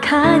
Khari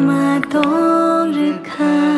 ma tong rikha.